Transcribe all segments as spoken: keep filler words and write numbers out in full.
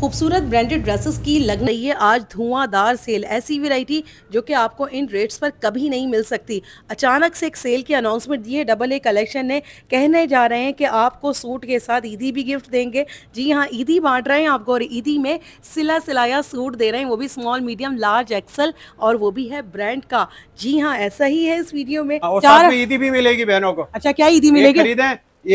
खूबसूरत branded dresses की लग रही है आज धुआंधार सेल। ऐसी वैरायटी जो कि आपको इन रेट्स पर कभी नहीं मिल सकती। अचानक से एक सेल की अनाउंसमेंट दी है डबल ए कलेक्शन ने। कहने जा रहे हैं कि आपको सूट के साथ ईदी भी गिफ्ट देंगे। जी हाँ, ईदी बांट रहे हैं आपको, और ईदी में सिला सिलाया सूट दे रहे हैं, वो भी स्मॉल मीडियम लार्ज एक्सल, और वो भी है ब्रांड का। जी हाँ, ऐसा ही है इस वीडियो में। और साथ में ईदी भी मिलेगी बहनों को। अच्छा, क्या ईदी मिलेगी?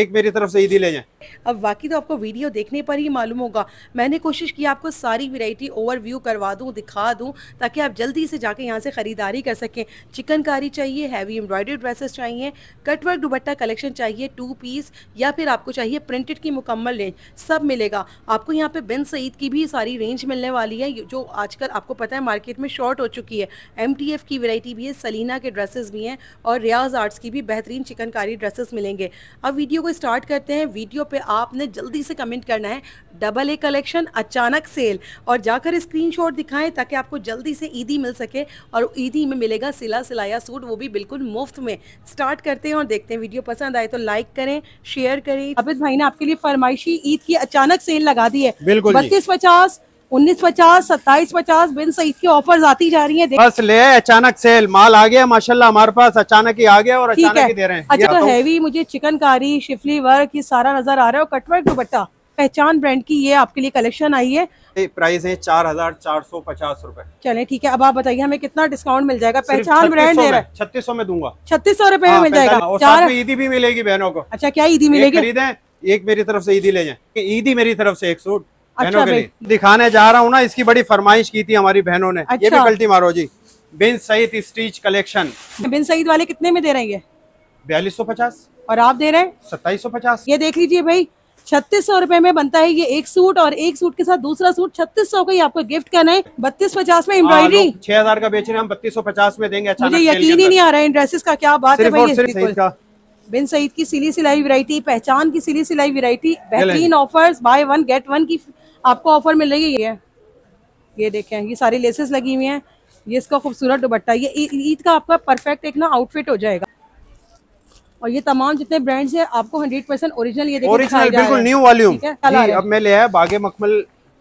एक मेरी तरफ से ईदी ले जाएं। अब बाकी तो आपको वीडियो देखने पर ही मालूम होगा। मैंने कोशिश की आपको सारी वैरायटी ओवरव्यू करवा दूं, दिखा दूं, ताकि आप जल्दी से जाके यहाँ से ख़रीदारी कर सकें। चिकनकारी चाहिए, हैवी एम्ब्रॉयडर्ड ड्रेसेस चाहिए, कटवर्क दुपट्टा कलेक्शन चाहिए, टू पीस, या फिर आपको चाहिए प्रिंटेड की मुकम्मल रेंज, सब मिलेगा आपको। यहाँ पर बिन सईद की भी सारी रेंज मिलने वाली है, जो आजकल आपको पता है मार्केट में शॉर्ट हो चुकी है। एम टी एफ की वैरायटी भी है, सलीना के ड्रेसेस भी हैं, और रियाज आर्ट्स की भी बेहतरीन चिकनकारी ड्रेसेस मिलेंगे। अब वीडियो को स्टार्ट करते हैं। वीडियो पे आपने जल्दी से कमेंट करना है डबल ए कलेक्शन अचानक सेल, और जाकर स्क्रीनशॉट दिखाएं ताकि आपको जल्दी से ईदी मिल सके, और ईदी में मिलेगा सिला सिलाया सूट, वो भी बिल्कुल मुफ्त में। स्टार्ट करते हैं और देखते हैं। वीडियो पसंद आए तो लाइक करें, शेयर करें। अबिद भाई ने आपके लिए फरमाइशी ईद की अचानक सेल लगा दी है। बिल्कुल बत्तीस पचास उन्नीस पचास सत्ताईस पचास बिन सईद की ऑफर्स आती जा रही है। बस ले अचानक सेल, माल आ गया माशाल्लाह हमारे पास, अचानक ही आ गया और अचानक ही दे रहे हैं। अच्छा, तो हैवी मुझे चिकनकारी, शिफली वर्क, ये सारा नजर आ रहा है, और कटवर्क दुपट्टा पहचान ब्रांड की ये आपके लिए कलेक्शन आई है। प्राइस है चार हजार चार सौ पचास रूपए। चले ठीक है, अब आप बताइए हमें कितना डिस्काउंट मिल जाएगा? पहचान ब्रांड दे रहा है, छत्तीस सौ में दूंगा, छत्तीस सौ रूपये में मिल जाएगा। चार ईदी भी मिलेगी बहनों को। अच्छा, क्या ईदी मिलेगी? एक मेरी तरफ से ईदी ले जाए। ईदी मेरी तरफ से एक सूट बहनों के लिए दिखाने जा रहा हूँ ना, इसकी बड़ी फरमाइश की थी हमारी बहनों ने। अच्छा। ये भी गलती मारो जी, बिन सईद स्टिच कलेक्शन। बिन सईद वाले कितने में दे रहे हैं? बयालीस सौ पचास, और आप दे रहे हैं सत्ताईस सौ पचास। ये देख लीजिए भाई, छत्तीस सौ रूपये में बनता है ये एक सूट, और एक सूट के साथ दूसरा सूट। छत्तीस सौ का आपको गिफ्ट करना है। बत्तीस पचास में एम्ब्रॉयडरी। छह हजार का बेच रहे हैं हम, बत्तीस सौ पचास में देंगे। मुझे यकीन ही नहीं आ रहा है इन ड्रेसेस का, क्या बात है। बिन सईद की सिली सिलाई वैरायटी, पहचान की सिली सिलाई वैरायटी, बेहतरीन offers, buy one get one की आपको ऑफर मिल रही है। ये देखें, ये सारी लेसेस लगी हुई हैं, ये इसका खूबसूरत दुपट्टा। ये ईद का आपका परफेक्ट एक ना आउटफिट हो जाएगा। और ये तमाम जितने ब्रांड्स हैं आपको हंड्रेड परसेंट ओरिजिनल। ये ओरिजिनल बिल्कुल न्यू वॉल्यूम। अब मैं ले आया बागे मखमल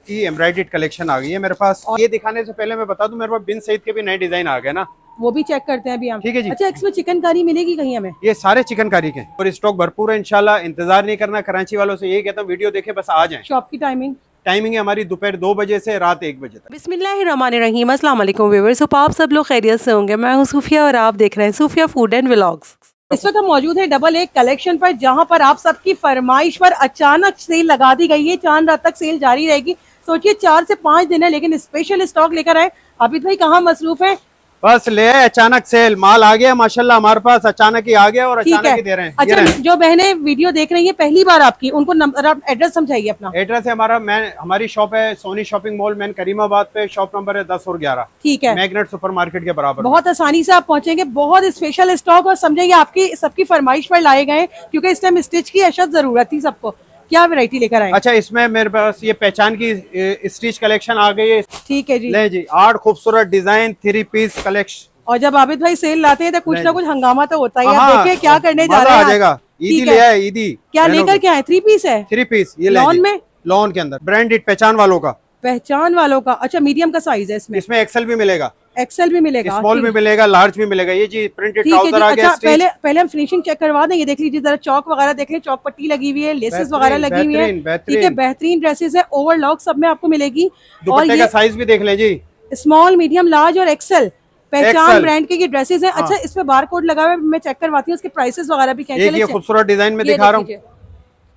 की एम्ब्रॉयडर्ड कलेक्शन आ गई है मेरे पास। ये दिखाने से पहले मैं बता दूं, मेरे पास बिन सईद के भी नए डिजाइन आ गए ना, वो भी चेक करते हैं अभी हम। ठीक है जी। अच्छा, इसमें चिकनकारी मिलेगी कहीं हमें? ये सारे चिकनकारी के, और स्टॉक भरपूर है इंशाल्लाह। इंतजार नहीं करना। कराची वालों से ये कहता हूँ वीडियो देखे बस आ जाए। शॉप की टाइमिंग टाइमिंग है हमारी दोपहर दो बजे से रात एक बजे तक। बिस्मिल्लाहिर्रहमानिर्रहीम। अस्सलाम वालेकुम व्यूअर्स, आप सब लोग खैरियत से होंगे। मैं हूँ सूफिया और आप देख रहे हैं सूफिया फूड एंड व्लॉग्स। इस वक्त हम मौजूद है डबल ए कलेक्शन पर, जहाँ पर आप सबकी फरमाइश पर अचानक सेल लगा दी गई है। चांद रात तक सेल जारी रहेगी। सोचिए चार से पाँच दिन है, लेकिन स्पेशल स्टॉक लेकर आए। आबिद भाई कहाँ मसरूफ है? बस ले अचानक सेल, माल आ गया माशाल्लाह हमारे पास, अचानक ही आ गया और अचानक ही दे रहे हैं। अच्छा, रहे हैं। जो बहनें वीडियो देख रही हैं पहली बार आपकी, उनको नंबर आप एड्रेस समझाइए अपना। एड्रेस है हमारा, मैं हमारी शॉप है Soni shopping mall main Karimabad पे। शॉप नंबर है दस और ग्यारह। ठीक है, मैग्नेट सुपरमार्केट के बराबर। बहुत आसानी से आप पहुंचेंगे। बहुत स्पेशल स्टॉक, और समझेंगे आपकी सबकी फरमाइश पर लाए गए, क्योंकि इस टाइम स्टिच की अशद जरूरत थी सबको। क्या वैरायटी लेकर आए? अच्छा, इसमें मेरे पास ये पहचान की स्टिच कलेक्शन आ गई है। ठीक है जी। ले जी, आठ खूबसूरत डिजाइन थ्री पीस कलेक्शन। और जब आबिद भाई सेल लाते हैं तो कुछ ना कुछ हंगामा तो होता ही है। आप देखिए क्या करने जा रहे हैं, मजा आ जाएगा। ईदी ले आए। ईदी क्या लेकर क्या है? थ्री पीस है। थ्री पीस ये लॉन में, लॉन के अंदर ब्रांडेड पहचान वालों का। पहचान वालों का। अच्छा, मीडियम का साइज है इसमें? इसमें एक्सेल भी मिलेगा, एक्सेल भी मिलेगा, स्मॉल भी मिलेगा, लार्ज भी मिलेगा। ये जी प्रिंटेड ट्राउजर आ गया। अच्छा, पहले पहले हम फिनिशिंग चेक करवा दें। ये देख लीजिए जरा, चौक वगैरह देख लें, चौक पट्टी लगी हुई है, लेसेस वगैरह लगी हुई है। ठीक है, बेहतरीन ड्रेसेस है, ओवरलॉक सब में आपको मिलेगी। दुपट्टे का साइज भी देख लें जी, स्मॉल मीडियम लार्ज और एक्सेल। पहचान ब्रांड के ये ड्रेसेस है। अच्छा, इस पे बार कोड लगा हुआ है, मैं चेक करवाती हूँ। इसके प्राइसेस वगैरह भी क्या खूबसूरत डिजाइन में दिखा रहा हूँ।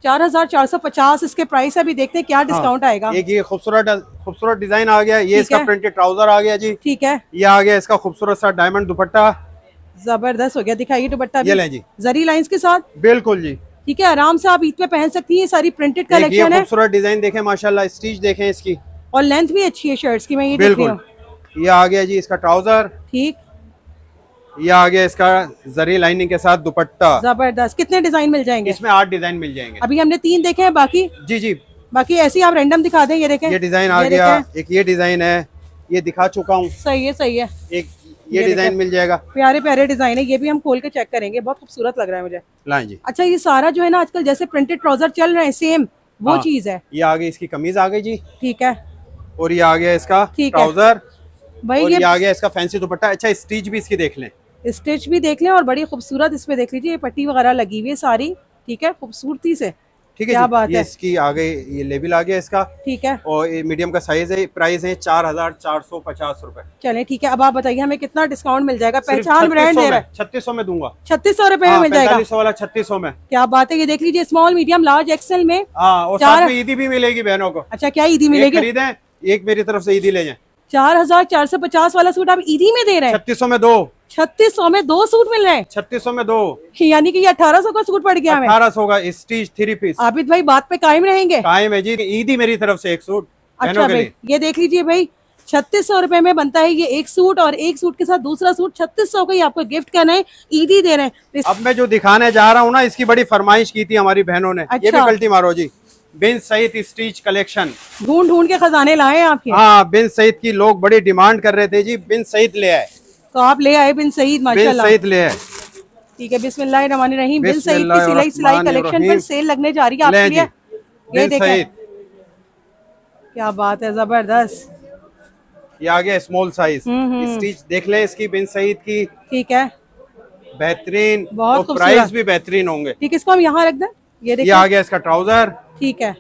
चार हजार चार सौ पचास इसके प्राइस है। अभी देखते हैं क्या डिस्काउंट आएगा। एक ये खूबसूरत खूबसूरत डिजाइन आ गया। ये इसका प्रिंटेड ट्राउजर आ गया जी। ठीक है, ये आ गया इसका खूबसूरत सा डायमंड दुपट्टा, जबरदस्त हो गया। दिखाइए दुपट्टा भी। ये लें जी, जरी लाइंस के साथ। बिल्कुल जी, ठीक है, आराम से आप ईद पे पहन सकती है। सारी प्रिंटेड कलेक्शन है। खूबसूरत डिजाइन देखें माशाल्लाह, स्टिच देखें इसकी, और लेंथ भी अच्छी है शर्ट्स की। मैं ये बिल्कुल, ये आ गया जी इसका ट्राउजर। ठीक, ये आ गया इसका जरी लाइनिंग के साथ दुपट्टा, जबरदस्त। कितने डिजाइन मिल जाएंगे इसमें? आठ डिजाइन मिल जाएंगे। अभी हमने तीन देखे हैं, बाकी जी जी बाकी ऐसे आप रैंडम दिखा दें। ये देखें, ये डिजाइन आ गया। एक ये डिजाइन है, ये दिखा चुका हूँ। सही है, सही है। एक ये डिजाइन मिल जाएगा। प्यारे प्यारे डिजाइन है, ये भी हम खोल के चेक करेंगे। बहुत खूबसूरत लग रहा है मुझे। हाँ जी। अच्छा, ये सारा जो है ना आजकल जैसे प्रिंटेड ट्राउजर चल रहे हैं, सेम वो चीज है। ये आगे इसकी कमीज आ गई जी, ठीक है, और ये आ गया इसका ट्राउजर, और ये आ गया इसका फैंसी दुपट्टा। अच्छा स्टिच भी इसकी देख लें, स्टिच भी देख लें और बड़ी खूबसूरत इसमें देख लीजिए पट्टी वगैरह लगी हुई है सारी, ठीक है, खूबसूरती से, ठीक है, क्या बात है। इसकी आ गई ये लेबल आ गया इसका, ठीक है, और ये मीडियम का साइज है, प्राइस है चार हजार चार सौ पचास रूपए। चले ठीक है, अब आप बताइए हमें कितना डिस्काउंट मिल जाएगा? पहचान ब्रांड दे रहा है, छत्तीस सौ में दूंगा, छत्तीस सौ रूपये में मिल जाएगा, पैंतालीस सौ वाला छत्तीस सौ में, क्या बात है। ये देख लीजिए स्मॉल मीडियम लार्ज एक्सेल में, और साथ में ईदी भी मिलेगी बहनों को। अच्छा क्या ईदी मिलेगी? एक मेरी तरफ से ईदी ले जाए। चार हजार चार सौ पचास वाला सूट आप ईदी में दे रहे हैं? छत्तीस सौ में दो, छत्तीस सौ में दो सूट मिल रहे हैं, छत्तीस सौ में दो, यानी कि ये अठारह सौ का सूट पड़ गया हमें, अठारह सौ का स्टिच थ्री पीस। आबिद भाई बात पे कायम रहेंगे, कायम है जी, ईदी मेरी तरफ से एक सूट। अच्छा भाई ये देख लीजिए भाई छत्तीस सौ रूपये में बनता है ये एक सूट, और एक सूट के साथ दूसरा सूट छत्तीस सौ का ही आपको गिफ्ट करना है, ईदी दे रहे हैं। अब मैं जो दिखाने जा रहा हूँ ना, इसकी बड़ी फरमाइश की थी हमारी बहनों ने, ये भी गलती मारो जी, बिन सईद स्टिच कलेक्शन ढूंढ ढूंढ के खजाने लाए आपके। हाँ बिन सईद की लोग बड़ी डिमांड कर रहे थे जी, बिन सईद ले आए, तो आप ले आए बिन सईद, माशाल्लाह बिन सईद ले आए, ठीक है। बिस्मिल्लाहिर्रहमानिर्रहीम, बिन सईद की सिलाई सिलाई कलेक्शन पर सेल लगने जा रही है आपके लिए, ये देखें क्या बात है, जबरदस्त। ये आ गया स्मॉल साइज स्टिच, देख ले इसकी बिन सईद की, ठीक है, बेहतरीन, बहुत प्राइस भी बेहतरीन होंगे, ठीक है, इसको हम यहाँ रख दें। ये देखिए आ गया इसका ट्राउजर, ठीक है,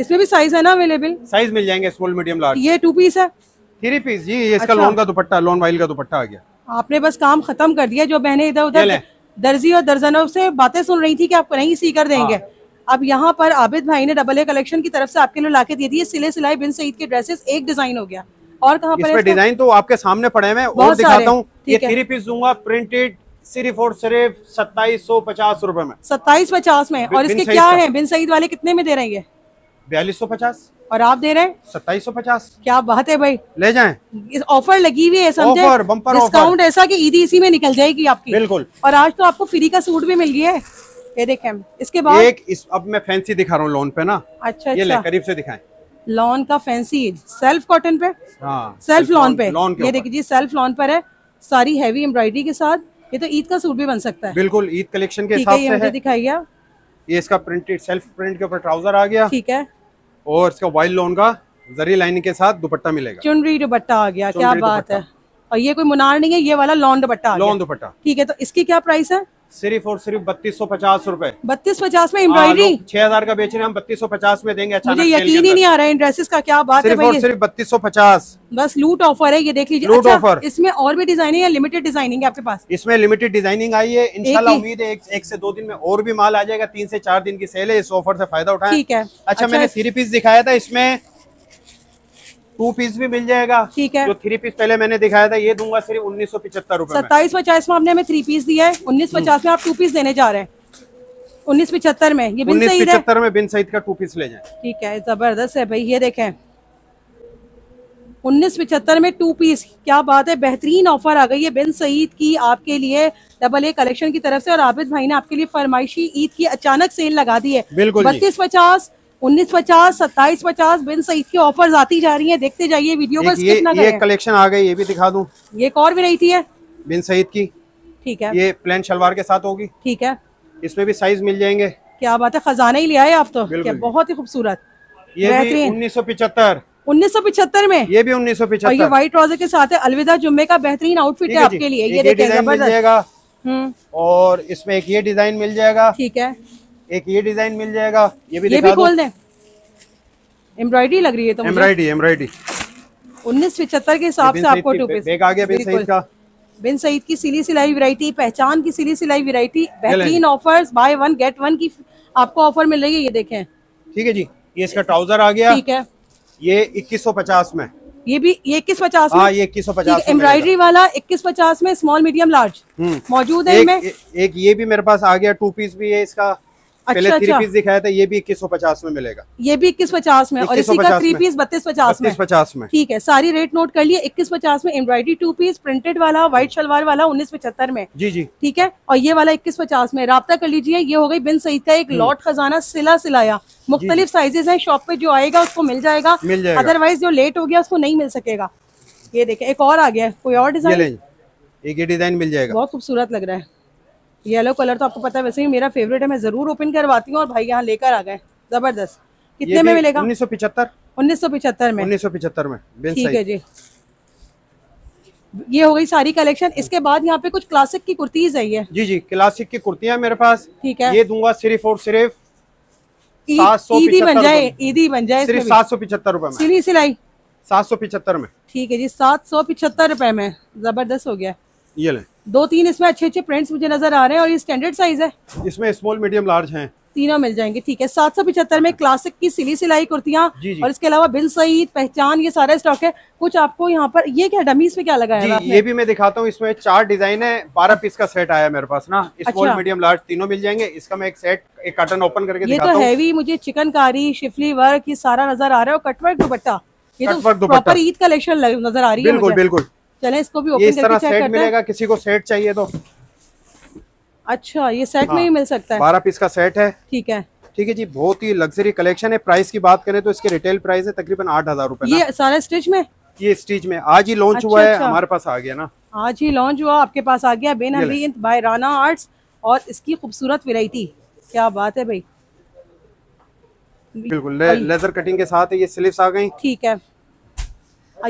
इसमें भी साइज है ना अवेलेबल? साइज मिल जाएंगे स्मॉल मीडियम लार्ज। ये टू पीस है, थ्री पीस जी, ये इसका अच्छा। लॉन का दुपट्टा, लॉन वाइल का दुपट्टा आ गया। आपने बस काम खत्म कर दिया, जो बहनें इधर उधर दर्जी और दर्जनों से बातें सुन रही थी कि आप कहीं सी कर देंगे, अब यहाँ पर आबिद भाई ने डबल ए कलेक्शन की तरफ से आपके लिए लाके दे दी है सिले सिलाई बिन सईद के ड्रेसेस, एक डिजाइन हो गया, और कहाँ पर डिजाइन तो आपके सामने पड़े हुए, और दिखाता हूँ ये थ्री पीस दूंगा प्रिंटेड सिर्फ और सिर्फ सत्ताईस सौ पचास रूपए में, सत्ताईस पचास में। और इसके क्या है बिन सईद वाले कितने में दे रहे हैं? बयालीस सौ पचास, और आप दे रहे हैं सत्ताईस सौ पचास, क्या बात है भाई, ले जाएं, ऑफर लगी हुई है, समझे, ऑफर बम्पर डिस्काउंट ऐसा कि ईदी इसी में निकल जाएगी आपकी, बिल्कुल। और आज तो आपको फ्री का सूट भी मिल गया है, ये देखें। इसके बाद एक इस, अब मैं फैंसी दिखा रहा हूँ लॉन पे ना, अच्छा ये करीब से दिखाएं, लॉन का फैंसी सेल्फ कॉटन पे, सेल्फ लॉन पे, ये देखिए जी सेल्फ लॉन पर है, सारी हैवी एम्ब्रॉयडरी के साथ, ये तो ईद का सूट भी बन सकता है, बिल्कुल ईद कलेक्शन के हिसाब से है। दिखाइए ये इसका प्रिंटेड सेल्फ प्रिंट के ऊपर ट्राउजर आ गया, ठीक है, और इसका वाइल्ड लॉन का जरी लाइनिंग के साथ दुपट्टा मिलेगा, चुनरी दुपट्टा आ गया, क्या बात है, और ये कोई मुनार नहीं है, ये वाला लॉन दुपट्टा, लॉन दुपट्टा, ठीक है। तो इसकी क्या प्राइस है? सिर्फ और सिर्फ बत्तीस सौ पचास रूपए, बत्तीस पचास में एम्ब्रॉयडरी, छह हजार का बेच रहे हैं हम, बत्तीस सौ पचास में देंगे, मुझे यकीन ही नहीं आ रहा है इन ड्रेसेस का, क्या बात है, सिर्फ और सिर्फ बत्तीस सौ पचास, बस लूट ऑफर है, ये देख लीजिए लूट ऑफर। इसमें और भी डिजाइनिंग है, लिमिटेड डिजाइनिंग है आपके पास? इसमें लिमिटेड डिजाइनिंग आई है, इंशाल्लाह उम्मीद है एक से दो दिन में और भी माल आ जाएगा, तीन से चार दिन की सेल है, इस ऑफर से फायदा उठाएं, ठीक है। अच्छा मैंने थ्री पीस दिखाया था, इसमें टू पीस भी मिल जाएगा, ठीक है, जो थ्री पीस पहले मैंने दिखाया था ये दूंगा सिर्फ उन्नीस सौ पिछहत्तर रूपए, सत्ताईस पचास में आपने हमें थ्री पीस दिया है, उन्नीस पचास में आप टू पीस देने जा रहे हैं, उन्नीस पिछहत्तर में, ये बिन सईद पिछहत्तर में बिन सईद का टू पीस ले जाएं, ठीक है, जबरदस्त है भाई, ये देखें उन्नीस पिछहत्तर में टू पीस, क्या बात है, बेहतरीन ऑफर आ गई है बिन सईद की आपके लिए डबल ए कलेक्शन की तरफ से, और आबिद भाई ने आपके लिए फरमाइशी ईद की अचानक सेल लगा दी है, बिल्कुल बत्तीस पचास, उन्नीस पचास, सत्ताईस पचास, बिन सईद की ऑफर्स आती जा रही हैं, देखते जाइए वीडियो को स्किप ना करें। ये कलेक्शन आ गई, ये भी दिखा दूं, ये एक और भी रही थी है बिन सईद की, ठीक है, ये प्लेन शलवार के साथ होगी, ठीक है, इसमें भी साइज मिल जाएंगे, क्या बात है, खजाना ही ले आए आप तो, बहुत ही खूबसूरत, ये उन्नीस सौ पिछहत्तर उन्नीस सौ पिछहत्तर में, ये भी उन्नीस सौ पिछहत्तर, ये व्हाइट ट्राउजर के साथ है, अलविदा जुम्मे का बेहतरीन आउटफिट है आपके लिए, ये देखिएगा, और इसमें एक ये डिजाइन मिल जाएगा, ठीक है, एक ये डिजाइन मिल जाएगा, ये भी ये भी खोल दें, एम्ब्रॉयडरी लग रही है तो एम्ब्रॉयडरी एम्ब्रॉयडरी उन्नीस पिछहत्तर के हिसाब से आपको टू पीस बैग आ गया बिन सईद का, बिन सईद की सिली सिलाई वैरायटी, पहचान की सिली सिलाई वैरायटी, बेहतरीन offers, buy one get one की आपको ऑफर मिल रही है, ये देखें, ठीक है जी। ये इसका ट्राउजर आ गया, ठीक है, ये इक्कीस सौ पचास में, ये भी ये इक्कीस पचास में, ये इक्कीस सौ पचास एम्ब्रॉयडरी वाला इक्कीस पचास में, स्मॉल मीडियम लार्ज मौजूद है। एक ये भी मेरे पास आ गया टू पीस भी है, इसका पहले अच्छा, थ्री अच्छा। पीस दिखाया था, ये भी इक्कीस सौ पचास में मिलेगा, ये भी इक्कीस पचास में, और इसी का थ्री पीस बत्तीस पचास में, पचास में, ठीक है, सारी रेट नोट कर लिए, इक्कीस पचास में एम्ब्रॉयडरी टू पीस प्रिंटेड वाला व्हाइट शलवार वाला उन्नीस पचहत्तर में, जी जी, ठीक है, और ये वाला इक्कीस पचास में, राब्ता कर लीजिए। ये हो गई बिन सईद का एक लॉट खजाना सिला सिलाया, मुख्तलिफ साइजेस हैं, शॉप पे जो आएगा उसको मिल जाएगा, अदरवाइज जो लेट हो गया उसको नहीं मिल सकेगा। ये देखे एक और आ गया, कोई और डिजाइन, एक ये डिजाइन मिल जाएगा, बहुत खूबसूरत लग रहा है, येलो कलर तो आपको पता है वैसे ही मेरा फेवरेट है, मैं जरूर ओपन करवाती हूँ, और भाई यहाँ लेकर आ गए, जबरदस्त। कितने में मिलेगा? उन्नीस सौ पिछहत्तर उन्नीस सौ पिछहत्तर में उन्नीस सौ पिछहत्तर में ठीक है जी। ये हो गई सारी कलेक्शन। इसके बाद यहाँ पे कुछ क्लासिक की कुर्तीज है ये। जी जी क्लासिक की कुर्तियाँ मेरे पास। ठीक है, ये दूंगा सिर्फ और सिर्फ सात सौ बन जाए ईदी बन जाए सिर्फ सात सौ पिछहत्तर रूपए में। सिली सिलाई सात सौ पिछहत्तर में। ठीक है जी, सात सौ पिछहत्तर रूपए में। जबरदस्त हो गया। ये ले दो तीन इसमें अच्छे अच्छे प्रिंट्स मुझे नजर आ रहे हैं। और ये स्टैंडर्ड साइज है, इसमें स्मॉल मीडियम लार्ज हैं, तीनों मिल जाएंगे। ठीक है, सात सौ पिछहत्तर में क्लासिक की सिली सिलाई कुर्तियाँ और इसके अलावा बिन सईद, पहचान, ये सारा स्टॉक है। कुछ आपको यहाँ पर ये क्या डमीज पे क्या लगाया है? ये भी मैं दिखाता हूँ। इसमें चार डिजाइन है, बारह पीस का सेट आया मेरे पास ना। स्मॉल मीडियम लार्ज तीनों मिल जाएंगे। इसका मैं एक सेट एक कार्टन ओपन करके दिखाता हूं। ये तो हैवी मुझे चिकनकारी, शिफली वर्क, ये सारा नजर आ रहा है और कटवर्क दुपट्टा। ये तो प्रॉपर ईद कलेक्शन नजर आ रही है। बिल्कुल बिल्कुल। चले इसको भी ओपन करके चेक करते हैं। किसी को सेट चाहिए तो अच्छा ये सेट हाँ, में ही मिल सकता है। बारह पीस का सेट है। ठीक है ठीक है जी, बहुत ही लग्जरी कलेक्शन है। प्राइस की बात करें तो इसके रिटेल प्राइस है तकरीबन आठ हजार रूपए। ये सारा स्टिच में, ये स्टिच में आज ही लॉन्च अच्छा, हुआ है अच्छा। हमारे पास आ गया ना, आज ही लॉन्च हुआ आपके पास आ गया। बिन हमीद बाय राना आर्ट्स और इसकी खूबसूरत वेराइटी, क्या बात है भाई। बिल्कुल लेजर कटिंग के साथ ये स्लीव्स आ गई। ठीक है,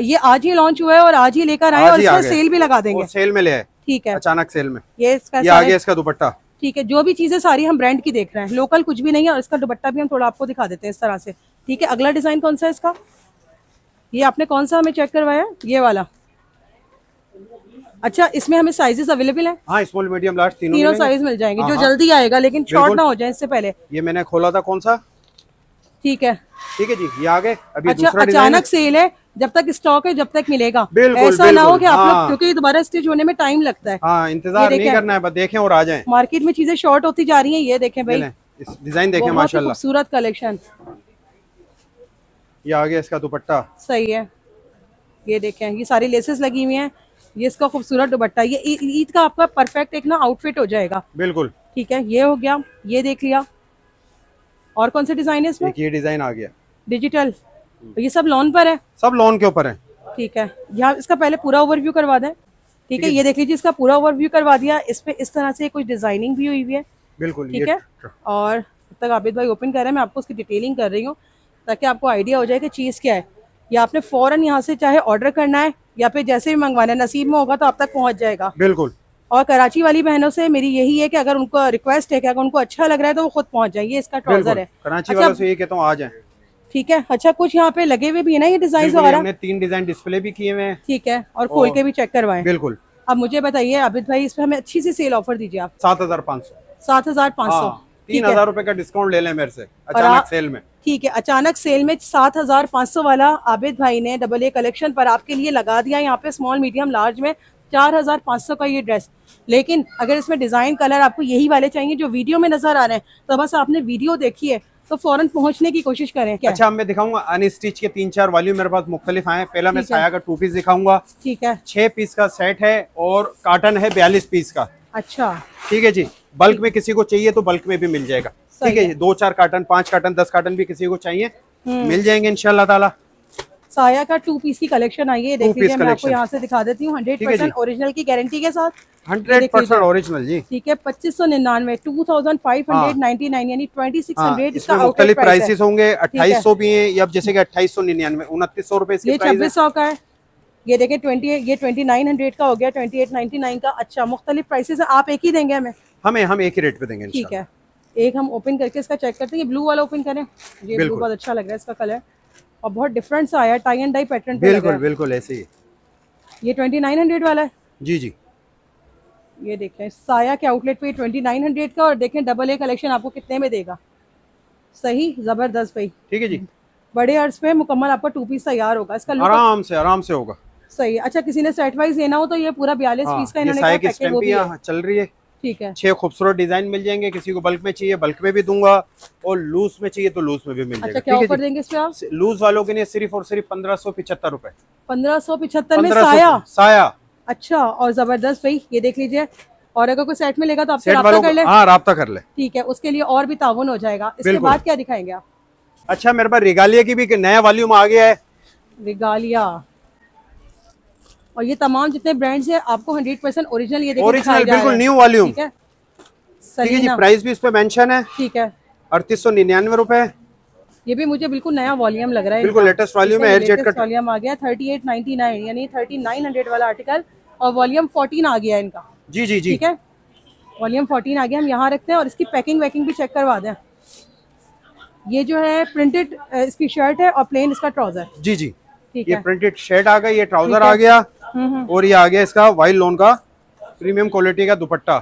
ये आज ही लॉन्च हुआ है और आज ही लेकर आए और इसमें सेल भी लगा देंगे। सेल में ले आए। ठीक है, अचानक सेल में। ये इसका ये आगे इसका दुपट्टा। ठीक है, जो भी चीजें सारी हम ब्रांड की देख रहे हैं, लोकल कुछ भी नहीं है। और इसका दुपट्टा भी हम थोड़ा आपको दिखा देते हैं इस तरह से। ठीक है, अगला डिजाइन कौन सा है इसका? ये आपने कौन सा हमें चेक करवाया? ये वाला। अच्छा, इसमें हमें साइजेस अवेलेबल है। हाँ, स्मॉल मीडियम लार्ज तीनों साइज मिल जाएंगे। जो जल्दी आएगा लेकिन शॉर्ट ना हो जाए इससे पहले। ये मैंने खोला था कौन सा? ठीक है ठीक है जी, ये आगे अभी दूसरा डिजाइन। अचानक सेल है, जब तक स्टॉक है जब तक मिलेगा। ऐसा ना हो कि आप लोग, क्योंकि दोबारा स्टिच होने में टाइम लगता है। हाँ, इंतजार नहीं करना है, बस देखें और आ जाएं। मार्केट में चीजें शॉर्ट होती जा रही हैं। ये देखें भाई, इस डिजाइन देखें, माशाल्लाह खूबसूरत कलेक्शन। ये आगे इसका दुपट्टा सही है, ये देखें, ये सारी लेसेस लगी हुई है। ये इसका खूबसूरत दुपट्टा, ये ईद का आपका परफेक्ट एक ना आउटफिट हो जाएगा। बिल्कुल ठीक है, ये हो गया, ये देख लिया। और कौन सा डिजाइन है इसमें? ये डिजाइन आ गया डिजिटल। ये सब लॉन पर है, सब लॉन के ऊपर है। ठीक है, यहाँ इसका पहले पूरा ओवरव्यू करवा दें। ठीक है, ये देख लीजिए, इसका पूरा ओवरव्यू करवा दिया। इस पे इस तरह से कुछ डिजाइनिंग भी हुई हुई है। बिल्कुल ठीक है। और तब तक आबिद भाई ओपन कर रहे हैं, मैं आपको उसकी डिटेलिंग कर रही हूँ ताकि आपको आइडिया हो जाए कि चीज़ क्या है। या आपने फौरन यहाँ से चाहे ऑर्डर करना है या फिर जैसे भी मंगवाना है, नसीब में होगा तो आप तक पहुँच जाएगा। बिल्कुल। और कराची वाली बहनों से मेरी यही है कि अगर उनको रिक्वेस्ट है कि अगर उनको अच्छा लग रहा है तो वो खुद पहुँच जाए। ये इसका ट्राउजर है, कराची वालों से ये कहता हूँ आ जाए। ठीक है। अच्छा, कुछ यहाँ पे लगे हुए भी है ना ये डिजाइन वगैरह। हमने तीन डिजाइन डिस्प्ले भी किए हुए हैं। ठीक है, और खोल के भी चेक करवाएं। बिल्कुल। अब मुझे बताइए आबिद भाई, इसमें हमें अच्छी सी सेल ऑफर दीजिए आप। सात हजार पाँच सौ सात हजार पाँच सौ तीन हजार रूपए का डिस्काउंट ले लें मेरे से अचानक सेल में। ठीक है, अचानक सेल में सात हजार पाँच सौ वाला आबिद भाई ने डबल ए कलेक्शन पर आपके लिए लगा दिया। यहाँ पे स्मॉल मीडियम लार्ज में चार हजार पाँच सौ का ये ड्रेस। लेकिन अगर इसमें डिजाइन कलर आपको यही वाले चाहिए जो वीडियो में नजर आ रहे हैं तो बस आपने वीडियो देखी है तो फौरन पहुंचने की कोशिश करें। क्या? अच्छा, मैं दिखाऊंगा अनस्टिच के तीन चार वॉल्यूम मेरे पास मुख्तलिफ हैं। पहला मैं साया का टू पीस दिखाऊंगा। ठीक है, छह पीस का सेट है और काटन है बयालीस पीस का। अच्छा ठीक है जी, बल्क में किसी को चाहिए तो बल्क में भी मिल जाएगा। ठीक है, दो चार कार्टन, पांच कार्टन, दस कार्टन भी किसी को चाहिए मिल जाएंगे इंशाल्लाह ताला। साया का टू पीस की कलेक्शन आई है, देख लीजिए। मैं आपको यहाँ से दिखा देती हूँ, हंड्रेड परसेंट ओरिजिनल की गारंटी के साथ। हंड्रेड परसेंट ओरिजिनल जी। ठीक है, पच्चीस सौ निन्यानवे two thousand five hundred ninety nine यानी ट्वेंटी सिक्स हंड्रेड इसका आउटलेट प्राइसेस होंगे। अट्ठाईस सौ भी है, जैसे कि अट्ठाईस सौ निन्यानवे उनतीस सौ रुपए। ये छब्बीस सौ का है, ये देखें ट्वेंटी ये ट्वेंटी नाइन हंड्रेड का हो गया, ट्वेंटी एट नाइन्टी नाइन का। अच्छा, मुख्तलिफ प्राइसेस आप एक ही देंगे हमें? हमें हम एक ही रेट पे देंगे। ठीक है, एक हम ओपन करके इसका चेक करते हैं। ब्लू वाला ओपन करें, ये ब्लू बहुत अच्छा लग रहा है इसका कलर और बहुत डिफरेंट सा आया, टाई एंड डाई पैटर्न। बिल्कुल बिल्कुल ऐसे ही। ये उनतीस सौ वाला है जी जी। ये देखें साया के आउटलेट पे उनतीस सौ का, और देखें डबल ए कलेक्शन आपको कितने में देगा। सही जबरदस्त भाई। ठीक है जी, बड़े अर्ज पे मुकम्मल आपका टू पीस तैयार होगा। इसका आराम से आराम से होगा। सही। अच्छा, किसी ने सेट वाइज लेना हो तो ये पूरा बयालीस पीस का इन्होंने पैकेज वो भी चल रही है। ठीक है, छह खूबसूरत डिजाइन मिल जाएंगे। किसी को बल्क में चाहिए बल्क में भी दूंगा और लूज में चाहिए तो लूज में भी मिल जाएगा। अच्छा, क्या ऑफर देंगे इसमें आप? लूज वालों के लिए सिर्फ और सिर्फ पंद्रह सौ पिछहत्तर रूपए। पंद्रह सौ पिछहत्तर में साया साया। अच्छा, और जबरदस्त भाई, ये देख लीजिए। और अगर कोई सेट में लेगा तो आपसे राब्ता कर ले। हाँ, राब्ता कर ले। ठीक है, उसके लिए और भी ताउन हो जाएगा। इसके बाद क्या दिखाएंगे आप? अच्छा, मेरे पास रेगालिया की भी नया वॉल्यूम आ गया है। रेगालिया, और ये तमाम जितने ब्रांड्स हैं आपको हंड्रेड परसेंट ओरिजिनल ये ओरिजिनल बिल्कुल न्यू वॉल्यूम। ठीक है, ठीक है जी, प्राइस भी इस पे मेंशन है। ठीक है, अड़तीस सौ निन्यानवे रूपए। ये भी मुझे बिल्कुल नया वॉल्यूम लग रहा है, बिल्कुल लेटेस्ट वॉल्यूम है। लेटेस्ट वॉल्यूम आ गया थर्टी एट नाइंटी नाइन यानी थर्टी नाइन हंड्रेड वाला आर्टिकल, और वॉल्यूम फोर्टीन आ गया इनका। जी जी जी ठीक है, वॉल्यूम फोर्टीन आ गया। हम यहाँ रखते हैं और इसकी पैकिंग वैकिंग भी चेक करवा दें। ये जो है प्रिंटेड इसकी शर्ट है और प्लेन इसका ट्राउजर। जी जी ठीक है, प्रिंटेड शर्ट आ गया, ये ट्राउजर आ गया, और ये आ गया इसका वाइल लोन का प्रीमियम क्वालिटी का दुपट्टा,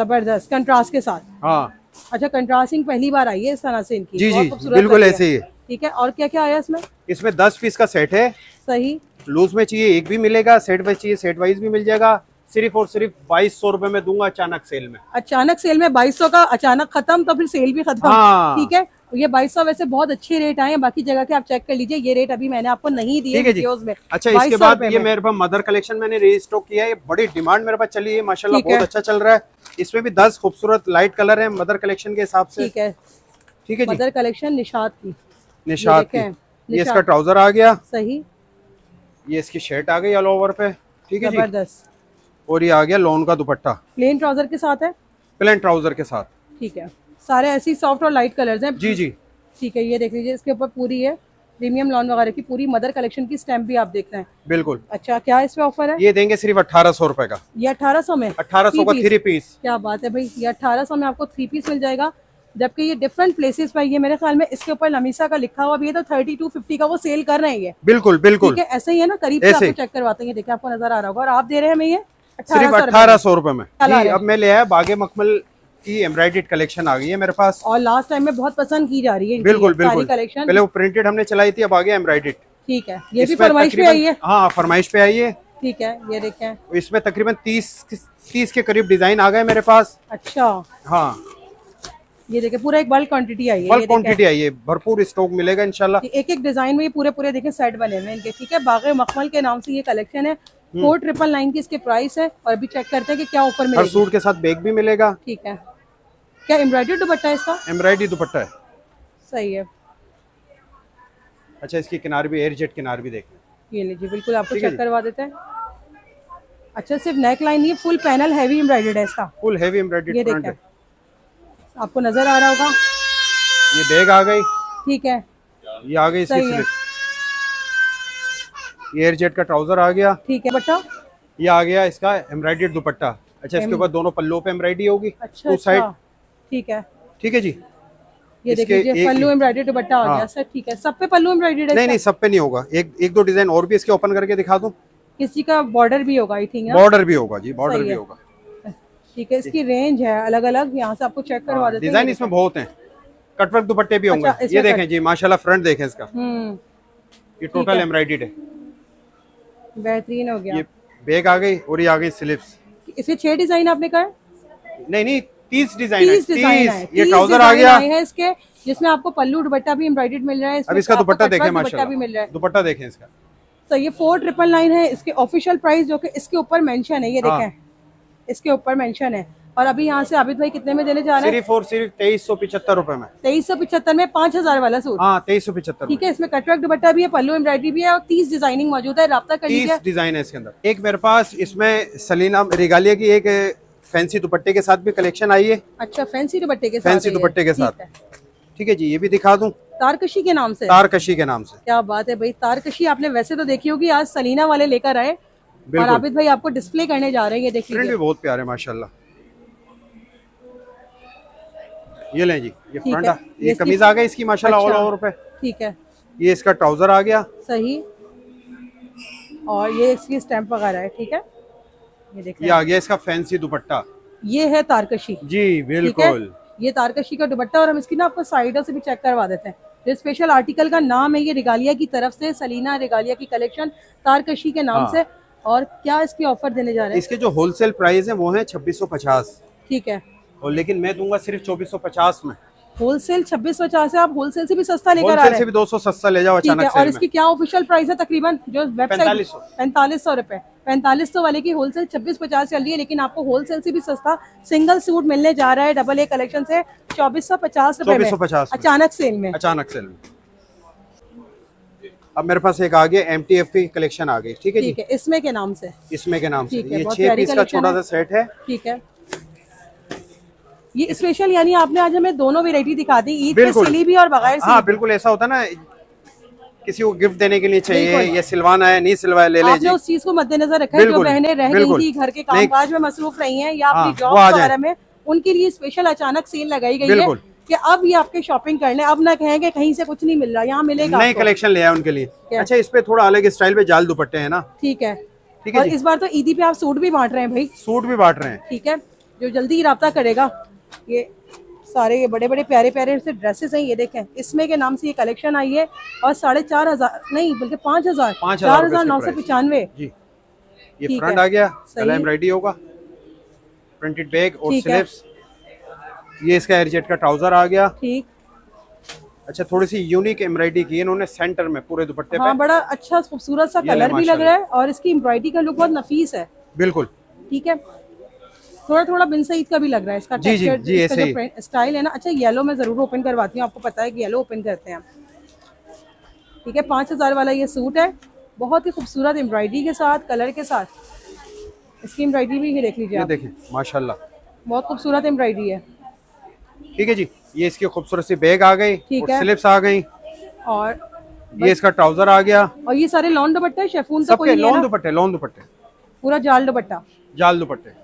जबरदस्त कंट्रास्ट के साथ। हाँ अच्छा, कंट्रास्टिंग पहली बार आई है इस तरह से इनकी। जी जी बिल्कुल ऐसे ही। ठीक है, और क्या क्या आया इसमें? इसमें दस पीस का सेट है। सही, लूज में चाहिए एक भी मिलेगा, सेट वाइज चाहिए सेट वाइज भी मिल जाएगा। सिर्फ और सिर्फ बाईस सौ रूपये में दूंगा अचानक सेल में। अचानक सेल में बाईस सौ का, अचानक खत्म तो फिर सेल भी खत्म। ठीक है, ये बाईस सौ वैसे बहुत अच्छे रेट आए हैं, बाकी जगह के आप चेक कर लीजिए, ये रेट अभी मैंने आपको नहीं दिए वीडियोस में। अच्छा, इसके बाद ये मेरे पास मदर कलेक्शन मैंने रीस्टॉक किया है, ये बड़ी डिमांड मेरे पास चली है माशाल्लाह, बहुत अच्छा चल रहा है। इसमें भी दस खूबसूरत लाइट कलर है मदर कलेक्शन के हिसाब से। ठीक है ठीक है, मदर कलेक्शन निशात की, निशात की। ये इसका ट्राउजर आ गया। सही, ये इसकी शर्ट आ गई ऑल ओवर पे। ठीक है जबरदस्त, और ये आ गया लॉन का दुपट्टा, प्लेन ट्राउजर के साथ है, प्लेन ट्राउजर के साथ। ठीक है, सारे ऐसी सॉफ्ट और लाइट कलर्स हैं। जी जी ठीक है, ये देख लीजिए, इसके ऊपर पूरी है प्रीमियम लॉन वगैरह की, पूरी मदर कलेक्शन की स्टैम्प भी आप देख रहे हैं। बिल्कुल। अच्छा, क्या इसमें ऑफर है? ये देंगे सिर्फ अठारह सौ रुपए का। ये अठारह सौ में अठारह सौ का थ्री पीस। क्या बात है भाई, ये अठारह सौ में आपको थ्री पीस मिल जाएगा, जबकि ये डिफरेंट प्लेसेस पर, ये मेरे ख्याल में इसके ऊपर लमीसा का लिखा हुआ भी है, तो थर्टी टू फिफ्टी का वो सेल कर रहे हैं। बिल्कुल बिल्कुल ऐसे ही है ना, करीब से चेक करवाते हैं। देखिए आपको नजर आ रहा होगा, और आप दे रहे हैं हमें ये सिर्फ अठारह सौ रूपये में। अब मैं ले आया बागे मखमल की एम्ब्रॉयडेड कलेक्शन आ गई है मेरे पास, और लास्ट टाइम में बहुत पसंद की जा रही है। बिल्कुल बिल्कुल, कलेक्शन पहले वो प्रिंटेड हमने चलाई थी, अब आ गया एम्ब्रॉयडेड। ठीक है, ये भी फरमाइश पे आई है। हाँ फरमाइश पे आई है। ठीक है, ये देखें, इसमें तकरीबन तीस तीस के करीब डिजाइन आ गए मेरे पास। अच्छा हाँ, ये देखें पूरा एक बल्क क्वांटिटी आई है, बल्क क्वांटिटी आई है, भरपूर स्टॉक मिलेगा इंशाल्लाह। एक एक डिजाइन में पूरे पूरे देखें सेट बने हुए इनके। ठीक है, बागे मखमल के नाम से ये कलेक्शन है, फोर ट्रिपल नाइन की इसके प्राइस है, और अभी चेक करते हैं कि क्या ऑफर मिलेगा। हर सूट के साथ बैग भी मिलेगा। ठीक है, क्या एम्ब्रॉयडरी दुपट्टा है इसका? एम्ब्रॉयडरी दुपट्टा है। सही है। अच्छा, इसकी किनार भी एयर जेट किनार भी देख लें। ये लीजिए, बिल्कुल आपको चेक करवा देते हैं। अच्छा, सिर्फ नेक लाइन नहीं, फुल पैनल हैवी एम्ब्रॉयडर्ड है इसका, फुल हैवी एम्ब्रॉयडर्ड फ्रंट है। आपको नजर आ रहा होगा, ये बैग आ गई। ठीक है, ये आ गई इसकी स्लिप, एयर जेट का ट्राउजर आ गया। ठीक है, दुपट्टा ये आ गया इसका एम्ब्रॉयडर्ड दुपट्टा। अच्छा, इसके ऊपर दोनों पल्लों पे एम्ब्रॉयडरी होगी टू साइड। ठीक है ठीक है जी, ये देखिए पल्लू एम्ब्रॉयडर्ड दुपट्टा आ गया सर। ठीक है, सब पे पल्लू एम्ब्रॉयडर्ड है? नहीं नहीं, सब पे नहीं होगा, एक एक दो डिजाइन और भी इसके ओपन करके दिखा दूं। किसी का बॉर्डर भी होगा आई थिंक, बॉर्डर भी होगा जी, बॉर्डर भी होगा। ठीक है, इसकी रेंज है अलग अलग, यहाँ से आपको चेक करवा देते हैं। डिजाइन इसमें बहुत है, कटवर्क दुपट्टे भी होंगे। ये देखें जी माशाल्लाह, फ्रंट देखें इसका, ये टोटल एम्ब्रॉयडर्ड है, बेहतरीन हो गया। ये बैग आ गई, और ये आ गई स्लीव्स। इसमें छह डिजाइन आपने कहा? नहीं नहीं, तीस डिजाइन है, तीस। ये ट्राउजर आ गया है इसके, जिसमें आपको पल्लू दुपट्टा भी एम्ब्रॉयडर्ड मिल रहा है। अब इसका दुपट्टा देखें माशाल्लाह, दुपट्टा देखें इसका। तो ये फोर ट्रिपल नाइन है इसके ऑफिशियल प्राइस, जो कि इसके ऊपर मेंशन है। ये देखें, इसके ऊपर मेंशन है। और अभी यहाँ से आबिद भाई कितने में देने जा रहे हैं? सिर्फ और सिर्फ तेईस सौ पिछहत्तर रूपये में। तेईस सौ पिछहत्तर में पाँच हजार वाला सूट। हाँ तेईस सौ पिछहत्तर। ठीक है, इसमें कटवर्क दुपट्टा भी है, पल्लू एम्ब्रॉयडरी भी है, और तीस डिजाइनिंग मौजूद है। राब्ता कर लीजिए, डिजाइन है इसके अंदर। एक मेरे पास इसमें सलीना रेगालिया की एक फैंसी दुपट्टे के साथ भी कलेक्शन आई है। अच्छा, फैंसी दुपट्टे के साथ, फैंसी दुपट्टे के साथ। ठीक है जी, ये भी दिखा दूं, तारकशी के नाम से। तारकशी के नाम से, क्या बात है भाई। तारकशी आपने वैसे तो देखी होगी, आज सलीना वाले लेकर आए, और आबिद भाई आपको डिस्प्ले करने जा रहे हैं। ये देखिए, प्रिंट भी बहुत प्यारे हैं माशाल्लाह। ये लें जी, ये फ्रंट, ये कमीज आ गई इसकी माशाल्लाह ऑल ओवर पे। ठीक है, ये इसका ट्राउजर आ गया। सही, और ये इसकी स्टैंप वगैरह है। ठीक है, ये, ये आ गया इसका फैंसी दुपट्टा। ये है तारकशी जी, बिल्कुल ये तारकशी का दुपट्टा। और हम इसकी ना आपको साइडों से भी चेक करवा देते हैं। ये स्पेशल आर्टिकल का नाम है, ये रेगालिया की तरफ से, सलीना रेगालिया की कलेक्शन, तारकशी के नाम हाँ। से। और क्या इसकी ऑफर देने जा रहे हैं? इसके जो होलसेल प्राइस है वो है छब्बीस सौ पचास। ठीक है, और लेकिन मैं दूंगा सिर्फ चौबीस सौ पचास में। होलसेल छब्बीस पचास है, आप होलसेल से भी सस्ता लेकर आ रहे हैं, दो सौ सस्ता ले जाओ अचानक से। और इसकी क्या ऑफिशियल प्राइस है? तकरीबन जो वेबसाइट पैंतालीस सौ रुपए, पैंतालीस सौ वाले की होलसेल छब्बीस पचास चल रही है, लेकिन आपको होलसेल से भी सस्ता सिंगल सूट मिलने जा रहा है डबल ए कलेक्शन से चौबीस सौ पचास रुपए अचानक सेल में, अचानक सेल में। अब मेरे पास एक आ गया एम टी एफ की कलेक्शन आ गई। ठीक है ठीक है, इसमें के नाम से, इसमें के नाम से ये छह पीस का छोटा सा सेट है। ठीक है, ये स्पेशल यानी आपने आज हमें दोनों वेरायटी दिखा दी, ईद पे सिली भी और बगैर सिली। हाँ बिल्कुल, ऐसा होता है ना किसी को गिफ्ट देने के लिए चाहिए, ये सिलवाना है नहीं सिलवाया ले लीजिए। उस चीज को मद्देनजर रखा है जो बहनें रह गई थी, घर के कामकाज में मसरूफ रही हैं या अपनी जॉब वगैरह में, उनके लिए स्पेशल अचानक सेल लगाई गई है कि अब ये आपके शॉपिंग करने, अब ना कहेंगे कहीं से कुछ नहीं मिल रहा, यहाँ मिलेगा। नए कलेक्शन ले आए उनके लिए। अच्छा इस पे थोड़ा अलग स्टाइल पे जाल दुपट्टे है ना, ठीक है ठीक है। इस बार तो ईदी पे आप सूट भी बांट रहे हैं भाई, सूट भी बांट रहे हैं, ठीक है। जो जल्दी ही रब्ता करेगा, ये सारे ये बड़े बड़े प्यारे प्यारे से ड्रेसेस हैं, ये देखें इसमें के नाम से ये कलेक्शन आई है और साढ़े चार हजार नहीं बल्कि पाँच हजार चार हजार नौ सौ पचानवे ये फ्रंट आ गया, गला एम्ब्रॉयडरी होगा, प्रिंटेड बैग और स्लीव्स, ये इसका एयरजेट का ट्राउजर आ गया, ठीक। अच्छा थोड़ी सी यूनिक एम्ब्रॉयडरी की इन्होंने सेंटर में पूरे दुपट्टे पे, बड़ा अच्छा खूबसूरत सा कलर भी लग रहा है और इसकी एम्ब्रॉयडरी का लुक बहुत नफीस है, बिल्कुल ठीक है। थोड़ा थोड़ा बिन सईद का भी लग रहा है इसका टेक्सचर, जी, जी, इसका जो स्टाइल है ना। अच्छा येलो में जरूर ओपन करवाती हूँ, आपको पता है कि येलो ओपन करते हैं, ठीक है। पाँच हजार वाला ये सूट है, बहुत ही खूबसूरत एम्ब्रॉयडरी के साथ, कलर के साथ, इसकी एम्ब्रॉयडरी भी ये देख लीजिए आप, देखिए माशाल्लाह बहुत खूबसूरत एम्ब्रॉयडरी है, ठीक है जी। ये इसकी खूबसूरत सी बैग आ गई, स्लिप्स आ गई और ये इसका ट्राउजर आ गया और ये सारे लॉन दुपट्टे, शेफून का कोई नहीं है, लॉन दुपट्टे, लॉन दुपट्टे पूरा जाल दुपट्टा, जाल दुपट्टे,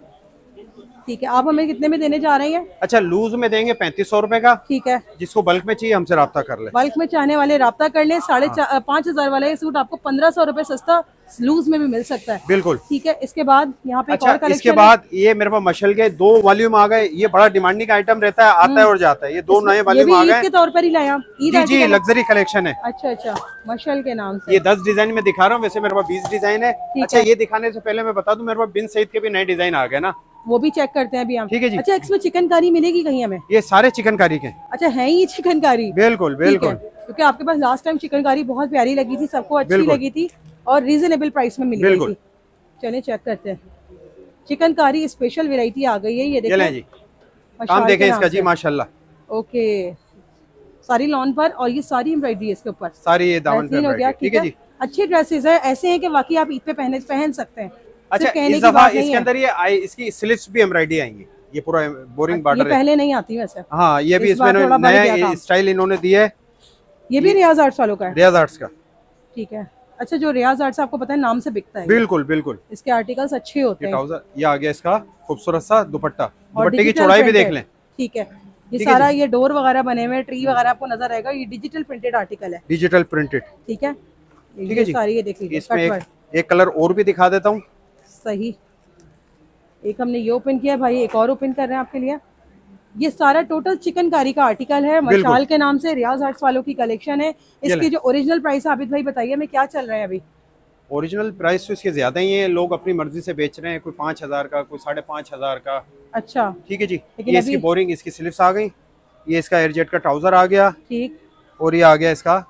ठीक है। आप हमें कितने में देने जा रहे हैं? अच्छा लूज में देंगे पैंतीस सौ रूपये का, ठीक है। जिसको बल्क में चाहिए हमसे राब्ता कर ले, बल्क में चाहने वाले राब्ता कर ले। साढ़े पाँच हजार वाला ये सूट आपको पंद्रह सौ रूपये सस्ता लूज में भी मिल सकता है, बिल्कुल ठीक है। इसके बाद यहाँ पे अच्छा, इसके बाद ये मेरे पास मार्शल के दो वॉल्यूम आ गए, ये बड़ा डिमांडिंग का आइटम रहता है, आता है और जाता है। ये दो नए वॉल्यूम आ गए, तौर पर ही लाए आप, जी जी लग्जरी कलेक्शन है। अच्छा अच्छा मार्शल के नाम से ये दस डिजाइन में दिखा रहा हूँ, वैसे मेरे पास बीस डिजाइन है। अच्छा ये दिखाने से पहले मैं बता दूं मेरे पास बिन सईद के भी नए डिजाइन आ गए ना, वो भी चेक करते हैं अभी हम, ठीक है जी। अच्छा इसमें चिकनकारी मिलेगी कहीं हमें? ये सारे चिकनकारी के, अच्छा है ये चिकनकारी, बिल्कुल बिल्कुल, क्योंकि आपके पास लास्ट टाइम चिकनकारी बहुत प्यारी लगी थी, सबको अच्छी लगी थी और रीजनेबल प्राइस में मिल गई थी। चलिए चेक करते हैं, चिकनकारी स्पेशल वैरायटी आ गई है, ये देखें जी, काम देखें इसका जी माशाल्लाह, ओके। सारी लॉन पर और ये सारी एम्ब्रॉयडरी है इसके ऊपर, सारी ये दामन पे हो गया, ठीक है जी। अच्छे ड्रेसेस है, ऐसे हैं कि वाकई आप ईद पे पहने पहन सकते हैं। अच्छा इस दफा इसके अंदर ये इसकी स्लीव्स भी एम्ब्रॉयडरी आएंगी, ये पूरा बोरिंग बॉर्डर है, पहले नहीं आती वैसे। हाँ ये भी इसमें नया स्टाइल इन्होंने दिया है, ये भी रियाज आर्ट्स वालों का है, रियाज आर्ट्स का, ठीक है। अच्छा जो रियाज आर्ट्स आपको पता है नाम से बिकता है, बिल्कुल बिल्कुल, इसके आर्टिकल्स अच्छे होते हैं। ये आ गया इसका खूबसूरत सा दुपट्टा, दुपट्टे की चौड़ाई भी देख लें, ठीक है। ये सारा ये डोर वगैरह बने हुए, ट्री वगैरह आपको नजर आएगा, ये डिजिटल प्रिंटेड आर्टिकल है, डिजिटल प्रिंटेड, ठीक है ठीक है जी। सारी ये देख लीजिए, एक कलर और भी दिखा देता हूँ, सही एक हमने ये ओपन किया भाई, एक और ओपन कर रहे हैं आपके लिए। ये सारा टोटल चिकनकारी का आर्टिकल है, मशाल के नाम से, रियाज आर्ट्स वालों की कलेक्शन है। इसकी जो ओरिजिनल प्राइस है आबिद भाई बताइए मैं क्या चल रहा है अभी? ओरिजिनल प्राइस तो इसके ज्यादा ही है, लोग अपनी मर्जी से बेच रहे हैं, कोई पाँच हजार का, कोई साढ़े पाँच हजार का, अच्छा ठीक है जी। ये इसकी बोरिंग, इसकी स्लीव्स आ गई, ये इसका एयरजेट का ट्राउजर आ गया, ठीक, और ये आ गया इसका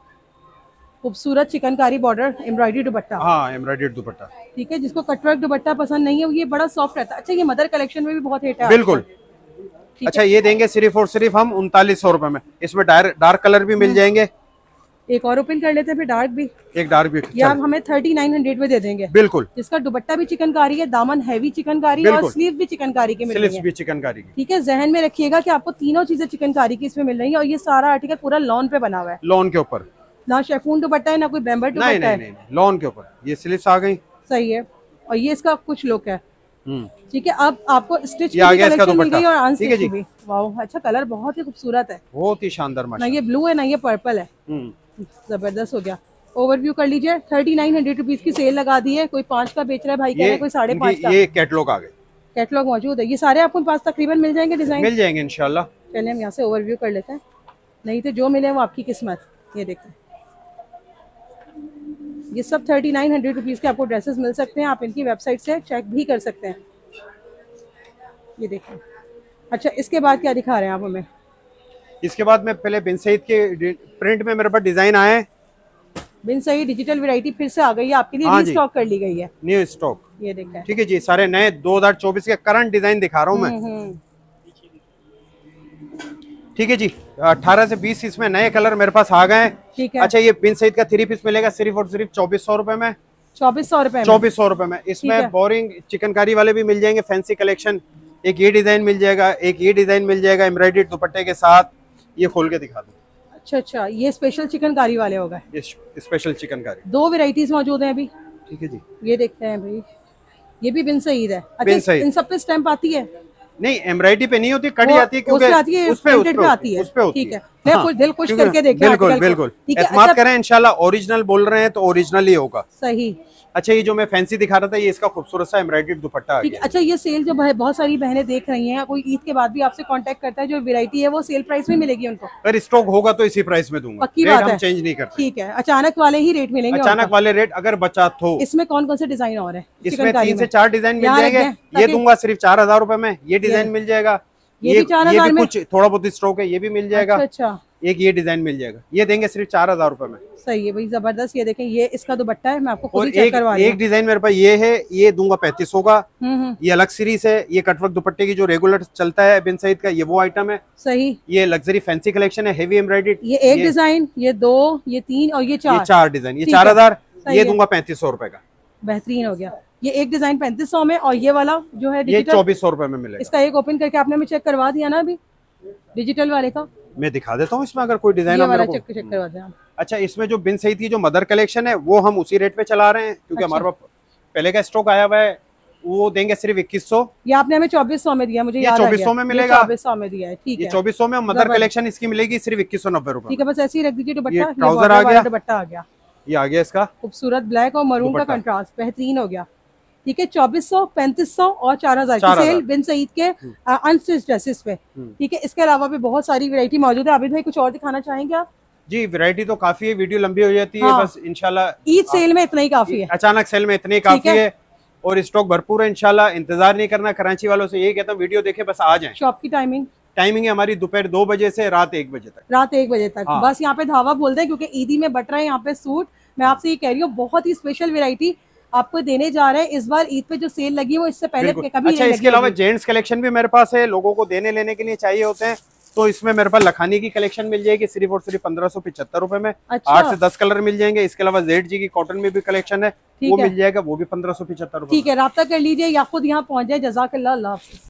खूबसूरत चिकनकारी बॉर्डर एम्ब्रॉयडरी दुपट्टा, हाँ एम्ब्रॉयडरी दुपट्टा, ठीक है। जिसको कटवर्क दुपट्टा पसंद नहीं है, ये बड़ा सॉफ्ट रहता है। अच्छा ये मदर कलेक्शन में भी बहुत हिट है, बिल्कुल। अच्छा ये देंगे सिर्फ और सिर्फ हम उनतालीस सौ रुपए में, इसमें डार्क कलर भी मिल जाएंगे। एक और ओपन कर लेते हैं, फिर डार्क भी, एक डार्क भी, ये आप हमें थर्टी नाइन हंड्रेड में दे देंगे, बिल्कुल। इसका दुपट्टा भी चिकनकारी है, दामन हैवी चिकनकारी है और स्लीव भी चिकनकारी के मिल रही है, भी चिकनकारी, ठीक है। जहन में रखिएगा कि आपको तीनों चीजें चिकनकारी की इसमें मिल रही है और ये सारा आर्टिकल पूरा लॉन पे बना हुआ है, लॉन के ऊपर, ना शेफून दुपट्टा है ना कोई बैंबर दुपट्टा है, लॉन के ऊपर। ये स्लीव्स आ गई, सही है, और ये इसका कुछ लुक है, ठीक है। अब आपको स्टिच की कलेक्शन मिल गई और आंसर की भी, वाह अच्छा कलर बहुत ही खूबसूरत है, बहुत ही शानदार, ना ये ब्लू है ना ये पर्पल है, जबरदस्त हो गया। ओवरव्यू कर लीजिए, थर्टी नाइन हंड्रेड रुपीज की सेल लगा दी है, कोई पाँच का बेच रहा है भाई, कह रहे कोई साढ़े पाँच का, ये कैटलॉग आ गए, कैटलॉग मौजूद है, ये सारे आपको पास तकरीबन मिल जाएंगे, डिजाइन मिल जाएंगे इंशाल्लाह। चलिए हम यहाँ से ओवरव्यू कर लेते हैं, नहीं तो जो मिले वो आपकी किस्मत। ये देखिए ये सब थर्टी नाइन हंड्रेड रुपीज़ के आपको ड्रेसेस मिल सकते हैं, आप इनकी वेबसाइट से चेक भी कर सकते हैं। ये देखिए, अच्छा इसके बाद क्या दिखा रहे हैं आप हमें? इसके बाद मैं पहले बिन सईद के प्रिंट में मेरे पास डिजाइन आए हैं, बिन सईद डिजिटल वैरायटी फिर से आ गई है आपके लिए, न्यू स्टॉक कर ली गई है, न्यू स्टॉक, ये देखिए ठीक है जी। सारे नए दो हजार चौबीस के करंट डिजाइन दिखा रहा हूँ मैं, ठीक है जी। अठारह से बीस इसमें नए कलर मेरे पास आ गए, ठीक है। अच्छा ये बिन सईद का थ्री पीस मिलेगा सिर्फ और सिर्फ चौबीस सौ रुपए में, चौबीस सौ रुपए चौबीस सौ रुपए में, इसमें बोरिंग चिकनकारी वाले भी मिल जाएंगे, फैंसी कलेक्शन एक ये डिजाइन मिल जाएगा, एक ये डिजाइन मिल जाएगा एम्ब्रॉयडर्ड दुपट्टे के साथ। ये खोल के दिखा दो। अच्छा अच्छा, ये स्पेशल चिकनकारी वाले होगा। ये स्पेशल चिकनकारी दो वेराइटीज मौजूद है अभी। ठीक है जी, ये देखते हैं भाई, ये भी बिन सईद है। अच्छा, इन सब पे स्टैंप आती है? नहीं, एम्ब्रॉयडरी पे नहीं होती, कड़ी आती है क्योंकि उस पे प्रिंटेड पे आती है। ठीक है, मैं दिल खुश करके देख रहा हूं। बिल्कुल बिल्कुल, एतमाद करें, इंशाल्लाह ओरिजिनल बोल रहे हैं तो ओरिजिनल ही होगा। सही। अच्छा, ये जो मैं फैंसी दिखा रहा था, ये इसका खूबसूरत सा एम्ब्रॉयडर्ड दुपट्टा आ गया। अच्छा, ये सेल जो बहुत सारी बहनें देख रही हैं, कोई ईद के बाद भी आपसे कांटेक्ट करता है, जो वैरायटी है वो सेल प्राइस में मिलेगी उनको? अगर स्टॉक होगा तो इसी प्राइस में दूंगा, पक्की बात है, हम चेंज नहीं करते। ठीक है, अचानक वाले ही रेट मिलेंगे। अचानक वाले रेट अगर बचा हो। इसमें कौन कौन से डिजाइन और है? इसमें तीन से चार डिजाइन मिल जाएंगे। ये दूंगा सिर्फ चार हजार रूपये में। ये डिजाइन मिल जाएगा, ये कुछ थोड़ा बहुत स्टॉक है, ये भी मिल जाएगा। अच्छा, एक ये डिजाइन मिल जाएगा, ये देंगे सिर्फ चार हजार रूपये में। सही है भाई, जबरदस्त। ये देखें, ये इसका दुपट्टा है, मैं आपको खुद ही चेक करवा रही हूं। एक डिजाइन मेरे पास ये है, ये दूंगा पैंतीस सौ का। ये अलग सीरीज है, ये कटवर्क दुपट्टे की जो रेगुलर चलता है बिन सईद का, ये वो आइटम है। सही। ये लग्जरी फैंसी कलेक्शन है, हेवी एम्ब्रॉयडरी। ये एक डिजाइन, ये दो, ये तीन और ये चार, चार डिजाइन। ये चार हजार, ये दूंगा पैंतीस सौ रूपये का। बेहतरीन हो गया। ये एक डिजाइन पैंतीस सौ में, और ये वाला जो है ये चौबीस सौ रूपये में मिलेगा। इसका एक ओपन करके आपने चेक करवा दिया ना अभी डिजिटल वाले का? मैं दिखा देता हूँ इसमें, अगर कोई डिजाइन वाला चेक चेक करवा दें। अच्छा, इसमें जो बिन सईद की जो मदर कलेक्शन है वो हम उसी रेट पे चला रहे हैं क्योंकि हमारे पास पहले का स्टॉक आया हुआ है। वो देंगे सिर्फ इक्कीस सौ। ये आपने हमें चौबीस सौ में दिया, मुझे चौबीस सौ में मिलेगा। चौबीस सौ में दिया है, ठीक है। चौबीस सौ में मदर कलेक्शन इसकी मिलेगी सिर्फ इक्कीस सौ नब्बे। ठीक है, बस ऐसे ही रख दीजिए। दुपट्टा ट्राउजर आ गया, दुपट्टा आ गया, ये आ गया इसका खूबसूरत ब्लैक और मरून का कंट्रास्ट, बेहतरीन हो गया। ठीक है, चौबीस सौ, पैंतीस सौ और चार हजार की सेल बिन सईद के अनस्टिच्ड ड्रेसेस पे। ठीक है, इसके अलावा भी बहुत सारी वैरायटी मौजूद है। आबिद भाई, कुछ और दिखाना चाहेंगे आप? जी, वैरायटी तो काफी है, वीडियो लंबी हो जाती है। हाँ। बस इंशाल्लाह ईद सेल में इतना ही काफी है, अचानक सेल में इतनी काफी है, और स्टॉक भरपूर है। इंशाल्लाह इंतजार नहीं करना। कराची वालों से यही कहता हूँ, वीडियो देखे बस आ जाए। शॉप की टाइमिंग टाइमिंग है हमारी दोपहर दो बजे से रात एक बजे तक। रात एक बजे तक बस यहाँ पे धावा बोलते हैं क्योंकि ईदी में बट रहे हैं यहाँ पे सूट। मैं आपसे ये कह रही हूँ, बहुत ही स्पेशल वैरायटी आपको देने जा रहे हैं इस बार। ईद पे जो सेल लगी वो इससे पहले कभी। अच्छा, इसके अलावा जेंट्स कलेक्शन भी मेरे पास है, लोगों को देने लेने के लिए चाहिए होते हैं, तो इसमें मेरे पास लखानी की कलेक्शन मिल जाएगी सिर्फ और सिर्फ पंद्रह सौ पिछहत्तर रूपये में। अच्छा। आठ से दस कलर मिल जाएंगे। इसके अलावा जेड जी की कॉटन में भी कलेक्शन है, वो मिल जाएगा, वो भी पंद्रह सौ पिछहत्तर रूपये। ठीक है, रब्ता कर लीजिए या खुद यहाँ पहुँच जाए। जज़ाकल्लाह।